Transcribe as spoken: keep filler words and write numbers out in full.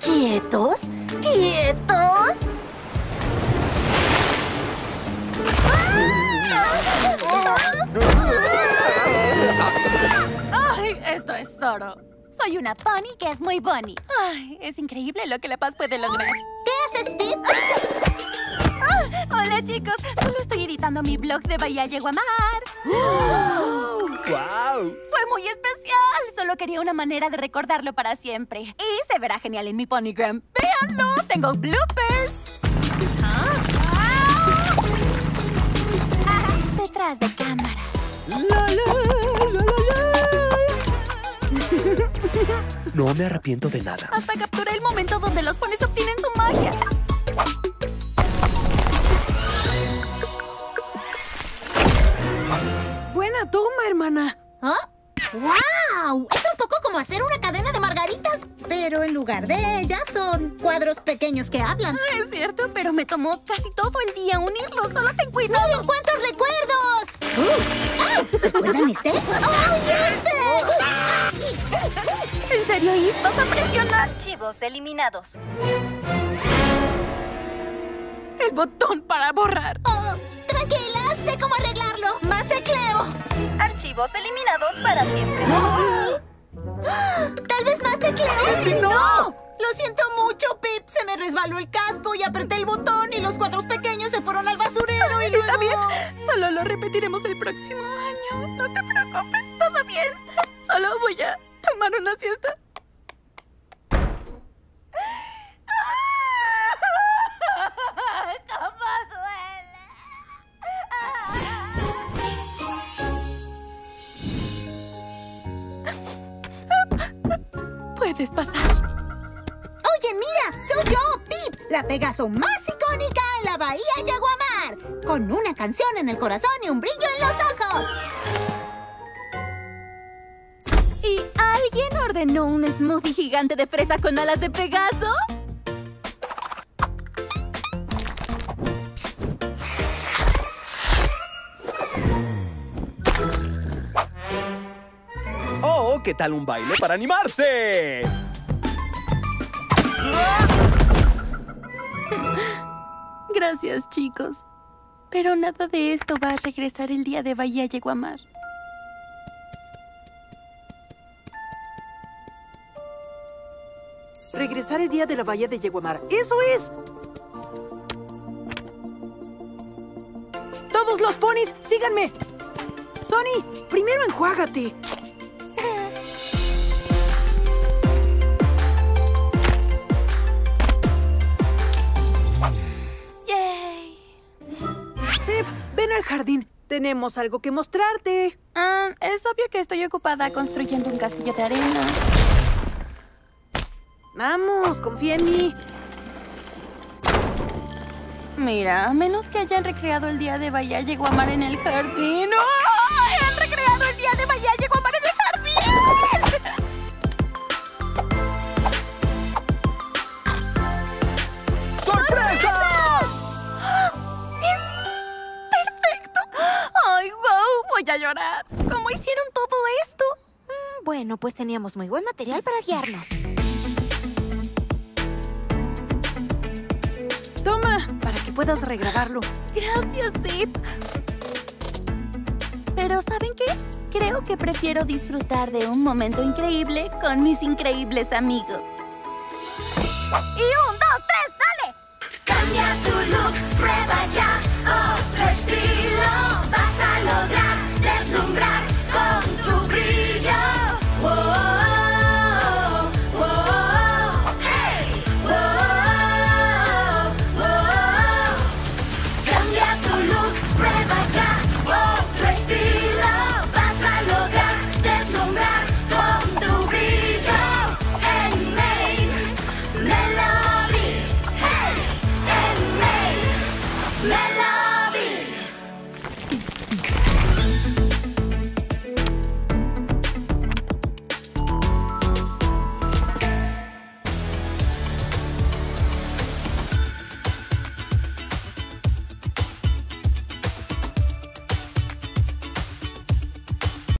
¿Quietos? ¿Quietos? ¡Ay, esto es Zoro! Soy una pony que es muy bunny. Ay, es increíble lo que la paz puede lograr. ¿Qué haces, Zip? ¡Oh! Hola, chicos. Solo estoy editando mi blog de Bahía Yeguamar. ¡Oh! ¡Wow! Fue muy especial. Solo quería una manera de recordarlo para siempre. Y se verá genial en mi Ponygram. ¡Véanlo! ¡Tengo bloopers! ¿Ah? Ah, detrás de cámaras. La, la, la, la, la. No me arrepiento de nada. Hasta capturé el momento donde los ponis obtienen su magia. Buena toma, hermana. ¿Ah? ¡Wow! Es un poco como hacer una cadena de margaritas, pero en lugar de ellas son cuadros pequeños que hablan. Ah, es cierto, pero me tomó casi todo el día unirlos. Solo ten cuidado. ¡No encuentro recuerdos! Uh, oh, ¿recuerdan este? ¡Oh, y este! ¿En serio, Ispas? ¡A presionar! Archivos eliminados. El botón para borrar. Oh, tranquila, sé cómo arreglarlo. Más tecleo. Archivos eliminados para siempre. ¡Oh! ¡Tal vez más tecleo! ¡Sí, no! ¡No! Lo siento mucho, Pip. Se me resbaló el casco y apreté el botón y los cuadros pequeños se fueron al basurero. Ay, y luego... ¿Está bien? Solo lo repetiremos el próximo año. No te preocupes, todo bien. Solo voy a tomar una siesta. Puedes pasar. Oye, mira, soy yo, Pip, la Pegaso más icónica en la Bahía Yeguamar, con una canción en el corazón y un brillo en los ojos. ¿Y alguien ordenó un smoothie gigante de fresa con alas de Pegaso? ¿Qué tal un baile para animarse? Gracias, chicos. Pero nada de esto va a regresar el día de Bahía Yeguamar. Regresar el día de la Bahía de Yeguamar. ¡Eso es! ¡Todos los ponis, síganme! ¡Sunny, primero enjuágate! Jardín, tenemos algo que mostrarte. Ah, es obvio que estoy ocupada construyendo un castillo de arena. Vamos, confía en mí. Mira, a menos que hayan recreado el día de Bahía Yeguamar en el jardín. ¡Oh! ¡Han recreado el día de Bahía Yeguamar en el jardín! A llorar. ¿Cómo hicieron todo esto? Mm, bueno, pues teníamos muy buen material para guiarnos. Toma, para que puedas regrabarlo. Gracias, Zip. Pero ¿saben qué? Creo que prefiero disfrutar de un momento increíble con mis increíbles amigos. Y un